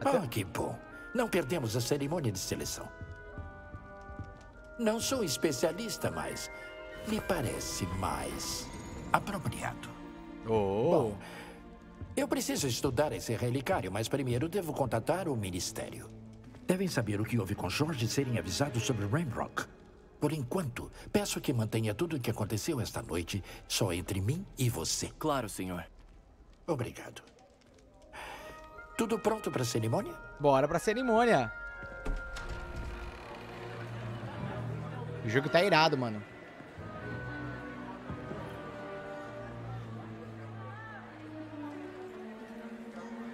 Até... Ah, que bom. Não perdemos a cerimônia de seleção. Não sou especialista, mas me parece mais apropriado. Oh. Bom, eu preciso estudar esse relicário, mas primeiro devo contatar o Ministério. Devem saber o que houve com Jorge e serem avisados sobre Rembrock. Por enquanto, peço que mantenha tudo o que aconteceu esta noite só entre mim e você. Claro, senhor. Obrigado. Tudo pronto para a cerimônia? Bora para a cerimônia. O jogo tá irado, mano.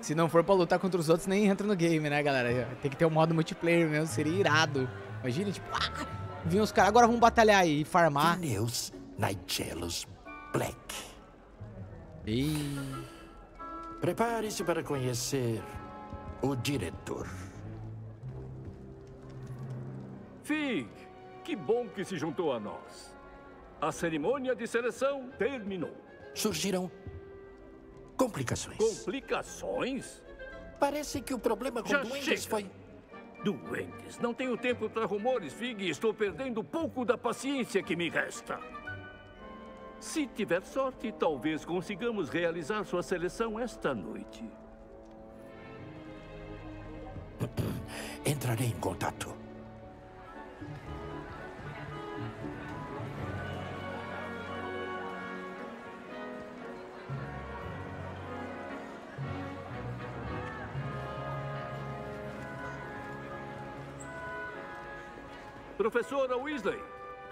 Se não for pra lutar contra os outros, nem entra no game, né, galera? Tem que ter um modo multiplayer mesmo, seria irado. Imagina, tipo, vinha os caras, agora vamos batalhar aí e farmar. Neus Nigelos Black. E... Prepare-se para conhecer o diretor. Fig, que bom que se juntou a nós. A cerimônia de seleção terminou. Surgiram... complicações. Complicações? Parece que o problema com Duendes foi... Duendes, não tenho tempo para rumores, Fig. Estou perdendo um pouco da paciência que me resta. Se tiver sorte, talvez consigamos realizar sua seleção esta noite. Entrarei em contato. Professora Weasley,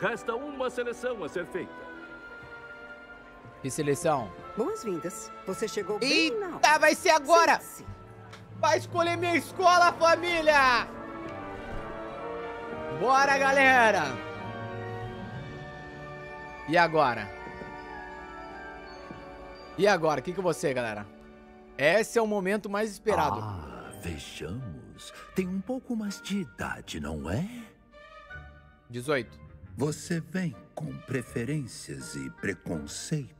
resta uma seleção a ser feita. Que seleção? Boas-vindas. Você chegou bem. Eita, vai ser agora! Sim, sim. Vai escolher minha escola, família! Bora, galera! E agora? E agora? O que eu vou ser, galera? Esse é o momento mais esperado. Ah, vejamos. Tem um pouco mais de idade, não é? 18. Você vem com preferências e preconceitos.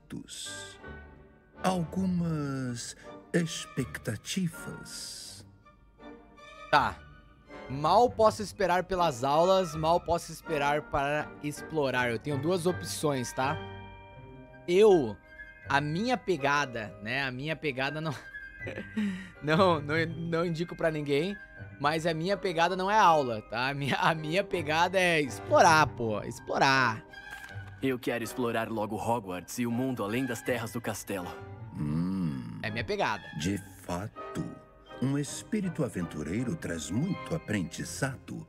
Algumas expectativas. Tá. Mal posso esperar pelas aulas, mal posso esperar para explorar. Eu tenho duas opções, tá? A minha pegada, né? A minha pegada não... não indico pra ninguém. Mas a minha pegada não é aula, tá? A minha pegada é explorar, pô. Explorar. Eu quero explorar logo Hogwarts e o mundo além das terras do castelo. É minha pegada. De fato, um espírito aventureiro traz muito aprendizado.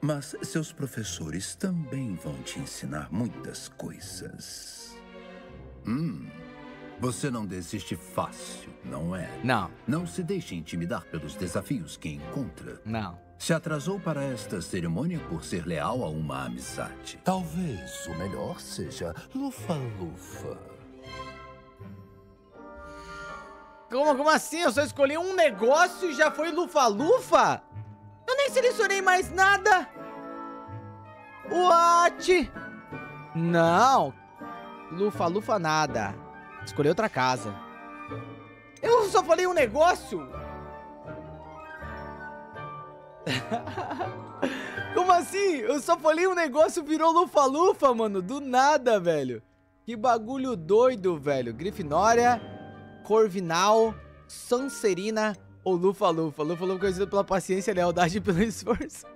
Mas seus professores também vão te ensinar muitas coisas. Você não desiste fácil, não é? Não. Não se deixe intimidar pelos desafios que encontra. Não. Se atrasou para esta cerimônia por ser leal a uma amizade. Talvez o melhor seja Lufa-Lufa. Como assim? Eu só escolhi um negócio e já foi Lufa-Lufa? Eu nem selecionei mais nada. What? Não. Lufa-Lufa nada. Escolhi outra casa. Eu só falei um negócio? Como assim? Eu só falei um negócio e virou Lufa-Lufa, mano. Do nada, velho. Que bagulho doido, velho. Grifinória, Corvinal, Sonserina ou Lufa-Lufa. Lufa-Lufa conhecido pela paciência, lealdade e pelo esforço.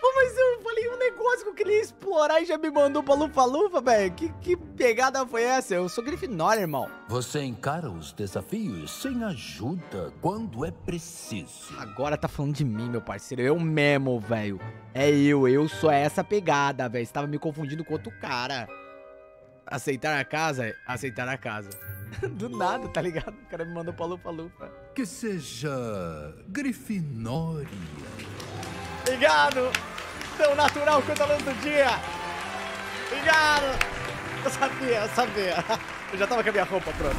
Pô, mas eu falei um negócio que eu queria explorar e já me mandou pra Lufa-Lufa, velho. Que pegada foi essa? Eu sou Grifinória, irmão. Você encara os desafios sem ajuda quando é preciso. Agora tá falando de mim, meu parceiro. Eu mesmo, velho. É eu sou essa pegada, velho. Você tava me confundindo com outro cara. Aceitar a casa? Aceitar a casa. Do nada, tá ligado? O cara me mandou pra Lufa-Lufa. Que seja Grifinória. Obrigado! Tão natural quanto a luz do dia! Obrigado! Eu sabia, eu sabia! Eu já tava com a minha roupa pronta.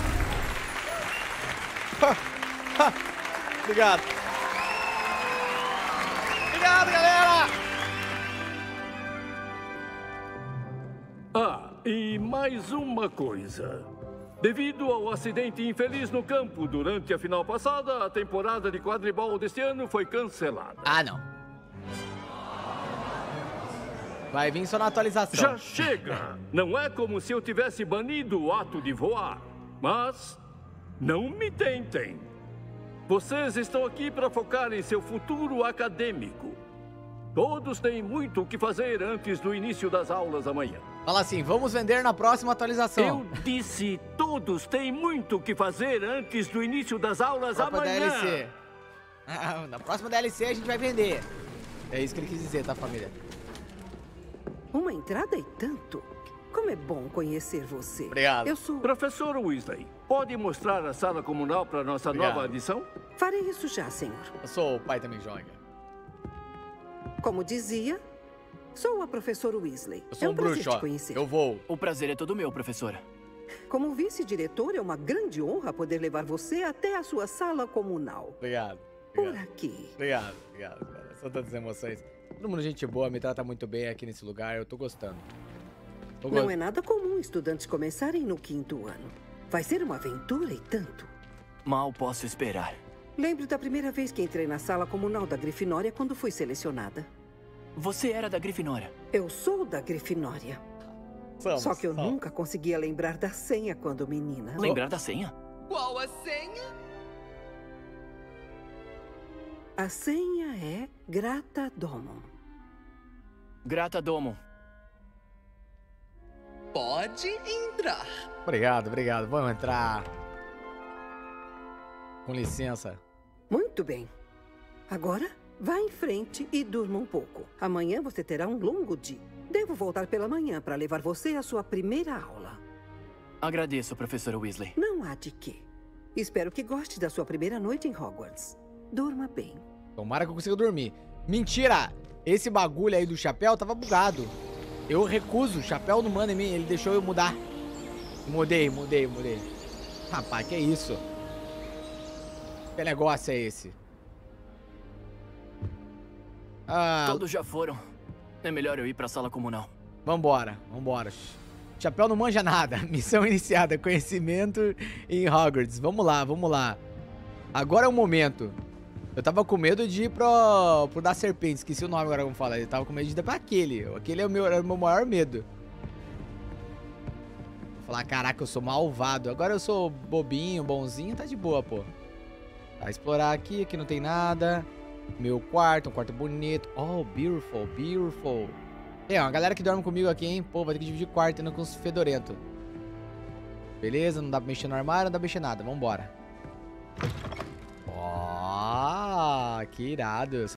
Obrigado! Obrigado, galera! Ah, e mais uma coisa. Devido ao acidente infeliz no campo durante a final passada, a temporada de quadribol deste ano foi cancelada. Ah, não. Vai vir só na atualização. Já chega! Não é como se eu tivesse banido o ato de voar. Mas não me tentem. Vocês estão aqui para focar em seu futuro acadêmico. Todos têm muito o que fazer antes do início das aulas amanhã. Fala assim, vamos vender na próxima atualização. Eu disse, todos têm muito o que fazer antes do início das aulas amanhã. DLC. Ah, na próxima DLC a gente vai vender. É isso que ele quis dizer, tá, família? Uma entrada e tanto. Como é bom conhecer você. Obrigado. Eu sou... Professor Weasley, pode mostrar a sala comunal para nossa nova adição? Farei isso já, senhor. Eu sou o pai da Mijonga. Como dizia... Sou a professora Weasley. Eu sou um bruxo, ó. Eu vou. O prazer é todo meu, professora. Como vice-diretor, é uma grande honra poder levar você até a sua sala comunal. Obrigado. Por aqui. Obrigado, obrigado, cara. São tantas emoções. Todo mundo gente boa, me trata muito bem aqui nesse lugar. Eu tô gostando. Não é nada comum estudantes começarem no 5º ano. Vai ser uma aventura e tanto. Mal posso esperar. Lembro da primeira vez que entrei na sala comunal da Grifinória quando fui selecionada. Você era da Grifinória. Eu sou da Grifinória. Só que eu nunca conseguia lembrar da senha quando menina. Lembrar da senha? Qual a senha? A senha é Grata Domo. Grata Domo. Pode entrar. Obrigado, obrigado. Vamos entrar. Com licença. Muito bem. Agora... Vá em frente e durma um pouco. Amanhã você terá um longo dia. Devo voltar pela manhã para levar você à sua primeira aula. Agradeço, professora Weasley. Não há de quê. Espero que goste da sua primeira noite em Hogwarts. Durma bem. Tomara que eu consiga dormir. Mentira! Esse bagulho aí do chapéu tava bugado. Eu recuso. O chapéu não manda em mim. Ele deixou eu mudar. Mudei. Rapaz, que isso? Que negócio é esse? Ah, todos já foram. É melhor eu ir pra sala comunal. Vambora. Chapéu não manja nada. Missão iniciada. Conhecimento em Hogwarts. Vamos lá. Agora é o momento. Eu tava com medo de ir pro da serpente. Esqueci o nome agora como fala. Eu tava com medo de ir pra aquele. Aquele é o meu maior medo. Falar, caraca, eu sou malvado. Agora eu sou bobinho, bonzinho. Tá de boa, pô. Tá, explorar aqui. Aqui não tem nada. Meu quarto, um quarto bonito. Oh, beautiful. É, uma galera que dorme comigo aqui, hein? Pô, vai ter que dividir quarto ainda com os fedorentos. Beleza, não dá pra mexer no armário, não dá pra mexer nada. Vambora. Ó, que irado.